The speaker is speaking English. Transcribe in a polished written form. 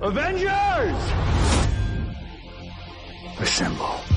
Avengers! Assemble.